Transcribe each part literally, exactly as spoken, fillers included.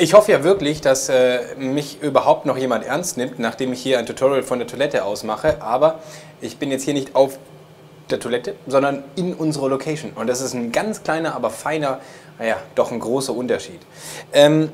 Ich hoffe ja wirklich, dass äh, mich überhaupt noch jemand ernst nimmt, nachdem ich hier ein Tutorial von der Toilette ausmache. Aber ich bin jetzt hier nicht auf der Toilette, sondern in unserer Location. Und das ist ein ganz kleiner, aber feiner, naja, doch ein großer Unterschied. Ähm,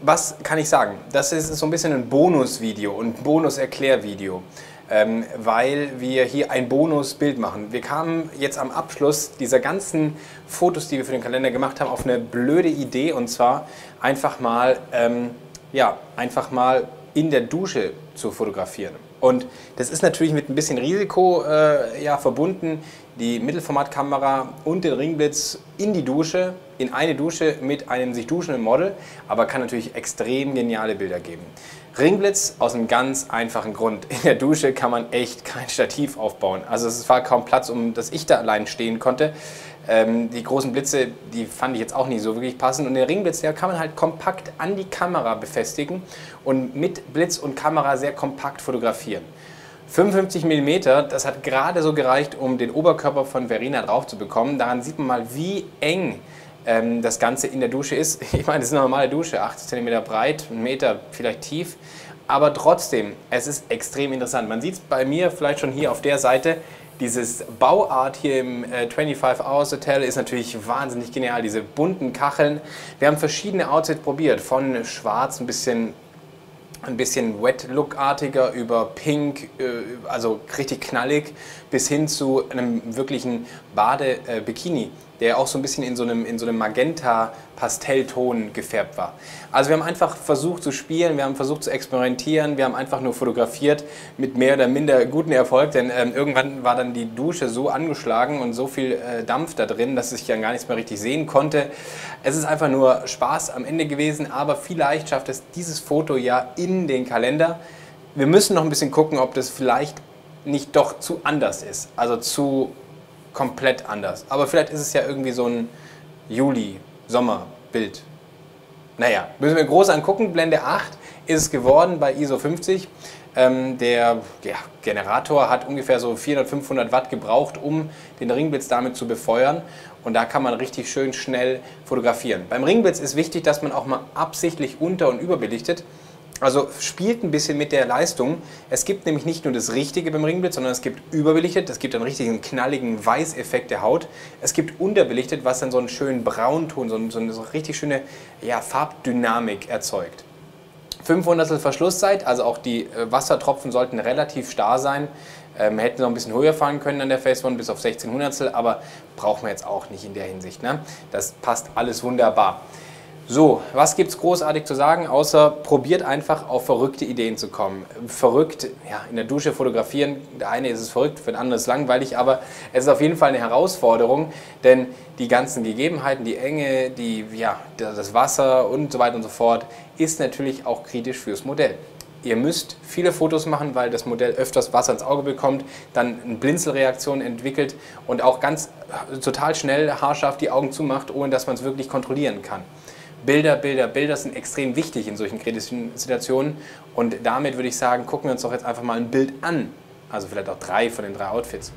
was kann ich sagen? Das ist so ein bisschen ein Bonusvideo und ein Bonus-Erklärvideo, ähm, weil wir hier ein Bonusbild machen. Wir kamen jetzt am Abschluss dieser ganzen Fotos, die wir für den Kalender gemacht haben, auf eine blöde Idee, und zwar einfach mal, ähm, ja, einfach mal in der Dusche zu fotografieren. Und das ist natürlich mit ein bisschen Risiko äh, ja, verbunden, die Mittelformatkamera und den Ringblitz in die Dusche, in eine Dusche mit einem sich duschenden Model, aber kann natürlich extrem geniale Bilder geben. Ringblitz aus einem ganz einfachen Grund. In der Dusche kann man echt kein Stativ aufbauen. Also es war kaum Platz, um dass ich da allein stehen konnte. Ähm, die großen Blitze, die fand ich jetzt auch nicht so wirklich passend. Und den Ringblitz, der kann man halt kompakt an die Kamera befestigen und mit Blitz und Kamera sehr kompakt fotografieren. fünfundfünfzig Millimeter, das hat gerade so gereicht, um den Oberkörper von Verena drauf zu bekommen. Daran sieht man mal, wie eng ähm, das Ganze in der Dusche ist. Ich meine, das ist eine normale Dusche, achtzig Zentimeter breit, einen Meter vielleicht tief. Aber trotzdem, es ist extrem interessant. Man sieht es bei mir vielleicht schon hier auf der Seite. Dieses Bauart hier im äh, twenty-five Hours Hotel ist natürlich wahnsinnig genial. Diese bunten Kacheln. Wir haben verschiedene Outfits probiert, von schwarz ein bisschen... ein bisschen Wet-Look-artiger über Pink, also richtig knallig, bis hin zu einem wirklichen Bade-Bikini, der auch so ein bisschen in so einem, in so einem Magenta-Pastellton gefärbt war. Also wir haben einfach versucht zu spielen, wir haben versucht zu experimentieren, wir haben einfach nur fotografiert mit mehr oder minder gutem Erfolg, denn ähm, irgendwann war dann die Dusche so angeschlagen und so viel äh, Dampf da drin, dass ich ja gar nichts mehr richtig sehen konnte. Es ist einfach nur Spaß am Ende gewesen, aber vielleicht schafft es dieses Foto ja in den Kalender. Wir müssen noch ein bisschen gucken, ob das vielleicht nicht doch zu anders ist, also zu komplett anders. Aber vielleicht ist es ja irgendwie so ein Juli-Sommer-Bild. Naja, müssen wir groß angucken. Blende acht ist es geworden bei I S O fünfzig. Ähm, der ja, Generator hat ungefähr so vierhundert, fünfhundert Watt gebraucht, um den Ringblitz damit zu befeuern. Und da kann man richtig schön schnell fotografieren. Beim Ringblitz ist wichtig, dass man auch mal absichtlich unter- und überbelichtet. Also spielt ein bisschen mit der Leistung. Es gibt nämlich nicht nur das Richtige beim Ringblitz, sondern es gibt überbelichtet, es gibt einen richtigen knalligen Weißeffekt der Haut. Es gibt unterbelichtet, was dann so einen schönen Braunton, so eine, so eine richtig schöne ja, Farbdynamik erzeugt. fünf Hundertstel Verschlusszeit, also auch die Wassertropfen sollten relativ starr sein. Ähm, hätten noch ein bisschen höher fahren können an der Phase One bis auf sechzehn Hundertstel, aber brauchen wir jetzt auch nicht in der Hinsicht, ne? Das passt alles wunderbar. So, was gibt es großartig zu sagen, außer probiert einfach auf verrückte Ideen zu kommen. Verrückt, ja, in der Dusche fotografieren, der eine ist es verrückt, für den anderen ist es langweilig, aber es ist auf jeden Fall eine Herausforderung, denn die ganzen Gegebenheiten, die Enge, die, ja, das Wasser und so weiter und so fort, ist natürlich auch kritisch fürs Modell. Ihr müsst viele Fotos machen, weil das Modell öfters Wasser ins Auge bekommt, dann eine Blinzelreaktion entwickelt und auch ganz total schnell haarscharf die Augen zumacht, ohne dass man es wirklich kontrollieren kann. Bilder, Bilder, Bilder sind extrem wichtig in solchen kritischen Situationen, und damit würde ich sagen, gucken wir uns doch jetzt einfach mal ein Bild an. Also vielleicht auch drei von den drei Outfits.